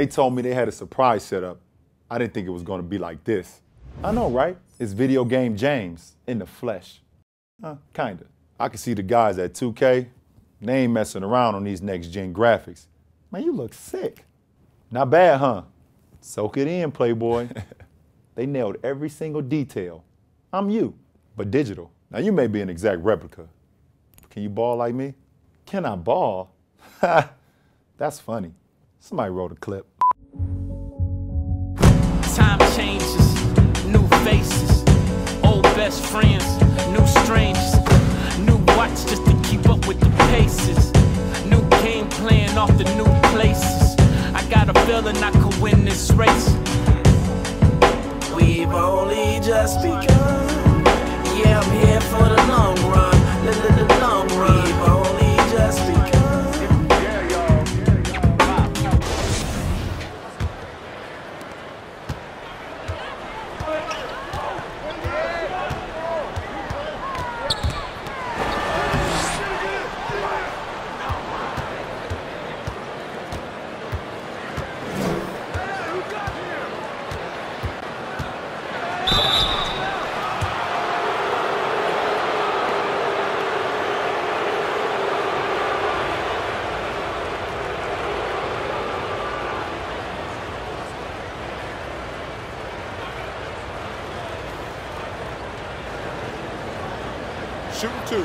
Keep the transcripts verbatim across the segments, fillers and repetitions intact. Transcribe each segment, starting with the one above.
they told me they had a surprise set up, I didn't think it was gonna be like this. I know, right? It's video game James in the flesh. Huh, kinda. I can see the guys at two K, they ain't messing around on these next-gen graphics. Man, you look sick. Not bad, huh? Soak it in, Playboy. They nailed every single detail. I'm you, but digital. Now, you may be an exact replica. Can you ball like me? Can I ball? Ha! That's funny. Somebody wrote a clip. Time changes, new faces, old best friends, new strangers, new watch just to keep up with the paces, new game plan off the new places. I got a feeling I could win this race. We've only just begun. Yeah, I'm here for the long run. The, the, the long run. We've only just begun. Shooting two.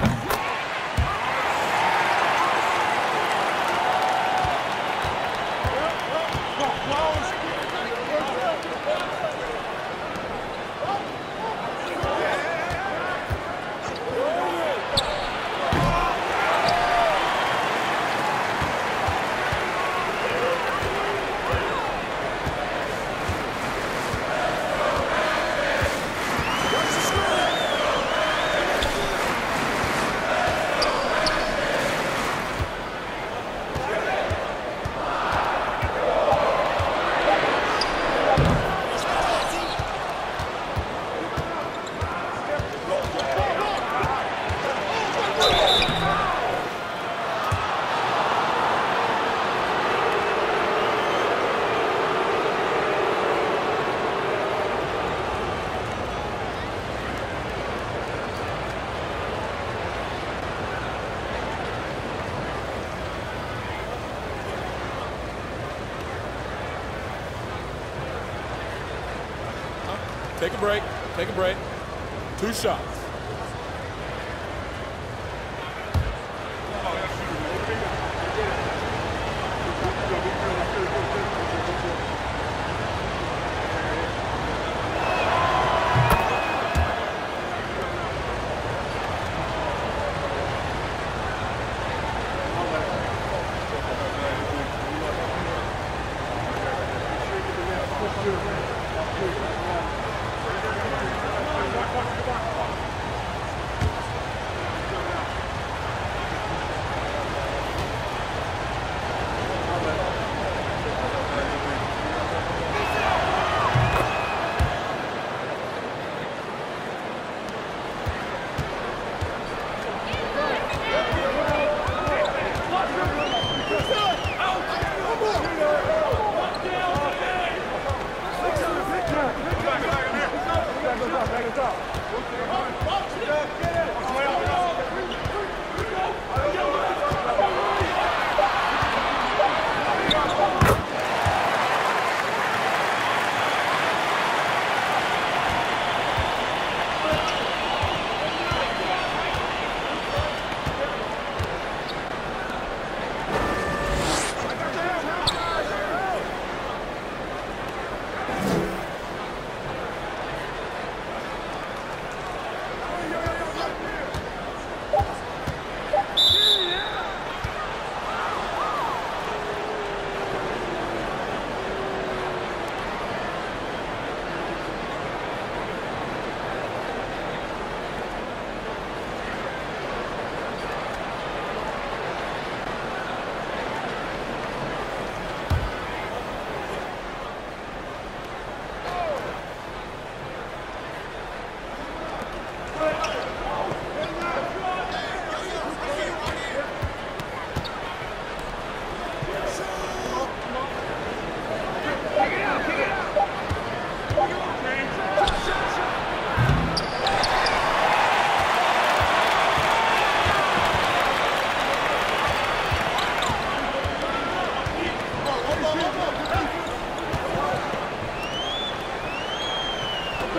Wow. Take a break. Take a break. Two shots.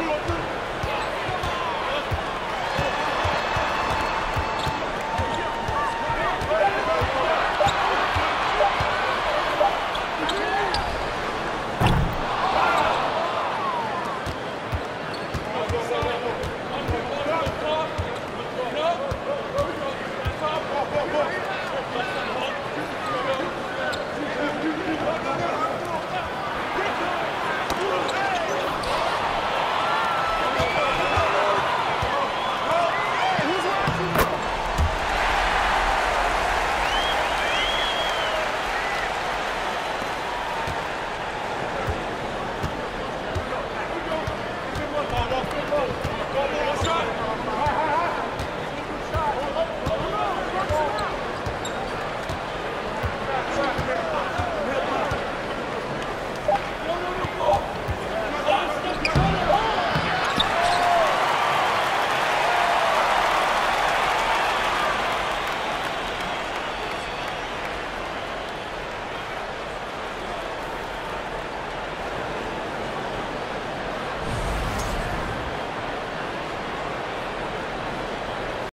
Come on, come on.